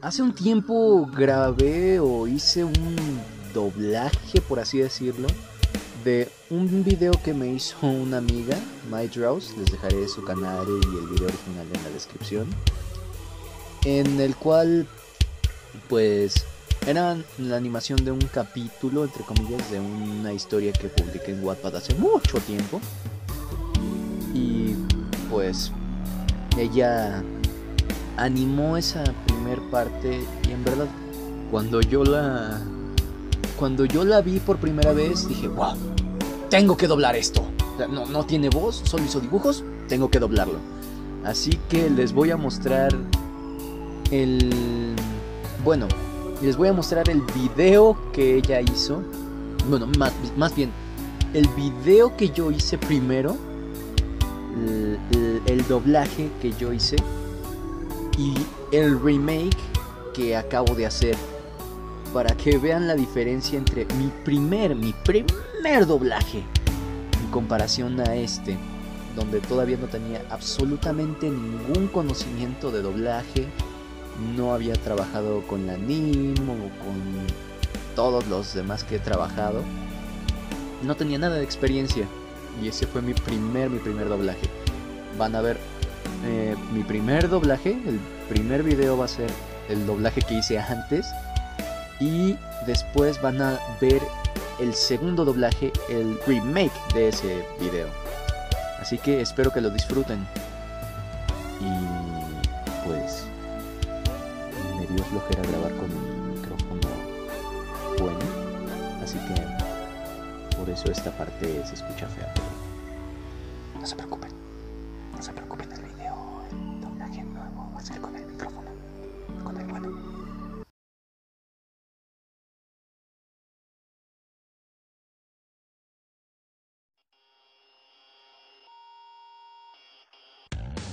Hace un tiempo grabé o hice un doblaje, por así decirlo, de un video que me hizo una amiga, My Draws. Les dejaré su canal y el video original en la descripción, en el cual pues era la animación de un capítulo, entre comillas, de una historia que publiqué en Wattpad hace mucho tiempo. Y pues ella animó esa primer parte y en verdad cuando yo la vi por primera vez dije, wow, tengo que doblar esto. No tiene voz, solo hizo dibujos, tengo que doblarlo. Así que les voy a mostrar el video que ella hizo. Bueno, más bien el video que yo hice primero, el doblaje que yo hice y el remake que acabo de hacer, para que vean la diferencia entre mi primer doblaje en comparación a este, donde todavía no tenía absolutamente ningún conocimiento de doblaje. No había trabajado con la NIMO o con todos los demás que he trabajado. No tenía nada de experiencia. Y ese fue mi primer doblaje. Van a ver mi primer doblaje. El primer video va a ser el doblaje que hice antes. Y después van a ver el segundo doblaje, el remake de ese video. Así que espero que lo disfruten. Y pues... dio flojera grabar con un micrófono bueno, así que por eso esta parte se escucha fea, pero no se preocupen, el video, el doblaje nuevo va a ser con el micrófono, con el bueno.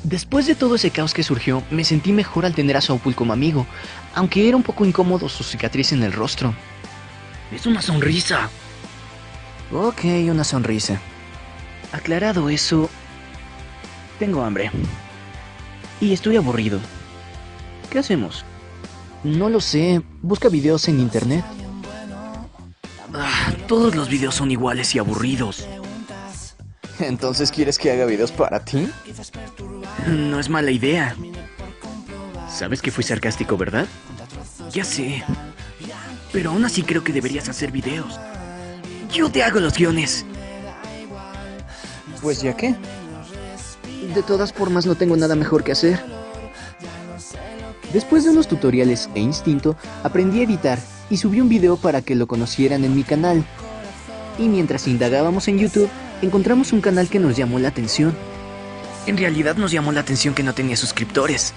Después de todo ese caos que surgió, me sentí mejor al tener a Saúl como amigo, aunque era un poco incómodo su cicatriz en el rostro. ¡Es una sonrisa! Ok, una sonrisa. Aclarado eso... tengo hambre. Y estoy aburrido. ¿Qué hacemos? No lo sé, busca videos en internet. Todos los videos son iguales y aburridos. ¿Entonces quieres que haga videos para ti? No es mala idea. Sabes que fui sarcástico, ¿verdad? Ya sé. Pero aún así creo que deberías hacer videos. Yo te hago los guiones. Pues ya qué. De todas formas no tengo nada mejor que hacer. Después de unos tutoriales e instinto, aprendí a editar y subí un video para que lo conocieran en mi canal. Y mientras indagábamos en YouTube, encontramos un canal que nos llamó la atención. En realidad nos llamó la atención que no tenía suscriptores.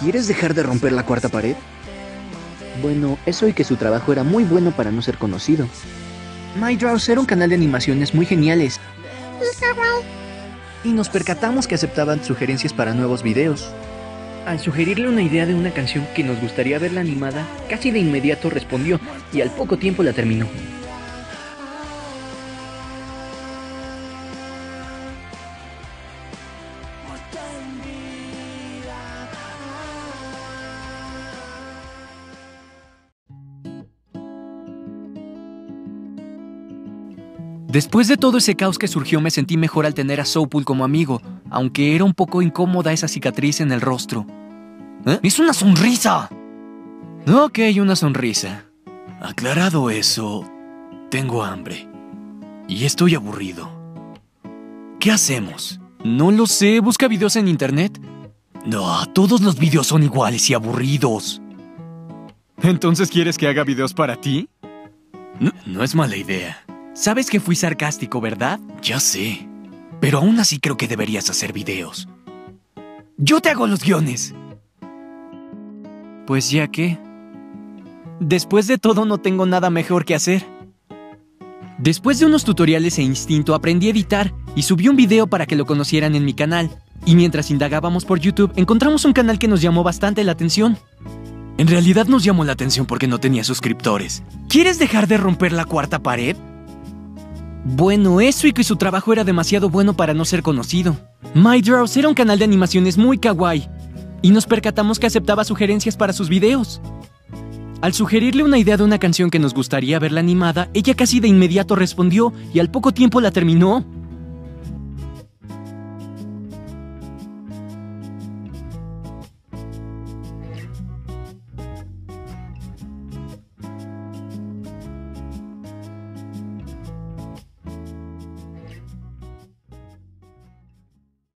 ¿Quieres dejar de romper la cuarta pared? Bueno, eso y que su trabajo era muy bueno para no ser conocido. My Draws era un canal de animaciones muy geniales. Y nos percatamos que aceptaban sugerencias para nuevos videos. Al sugerirle una idea de una canción que nos gustaría verla animada, casi de inmediato respondió y al poco tiempo la terminó. Después de todo ese caos que surgió, me sentí mejor al tener a Soulpool como amigo, aunque era un poco incómoda esa cicatriz en el rostro. ¿Eh? ¡Es una sonrisa! Ok, una sonrisa. Aclarado eso, tengo hambre. Y estoy aburrido. ¿Qué hacemos? No lo sé, busca videos en internet. No, todos los videos son iguales y aburridos. ¿Entonces quieres que haga videos para ti? No es mala idea. Sabes que fui sarcástico, ¿verdad? Ya sé, pero aún así creo que deberías hacer videos. ¡Yo te hago los guiones! Pues ya que... después de todo no tengo nada mejor que hacer. Después de unos tutoriales e instinto aprendí a editar y subí un video para que lo conocieran en mi canal. Y mientras indagábamos por YouTube, encontramos un canal que nos llamó bastante la atención. En realidad nos llamó la atención porque no tenía suscriptores. ¿Quieres dejar de romper la cuarta pared? Bueno, eso y que su trabajo era demasiado bueno para no ser conocido. My Draws era un canal de animaciones muy kawaii. y nos percatamos que aceptaba sugerencias para sus videos. Al sugerirle una idea de una canción que nos gustaría verla animada, ella casi de inmediato respondió y al poco tiempo la terminó.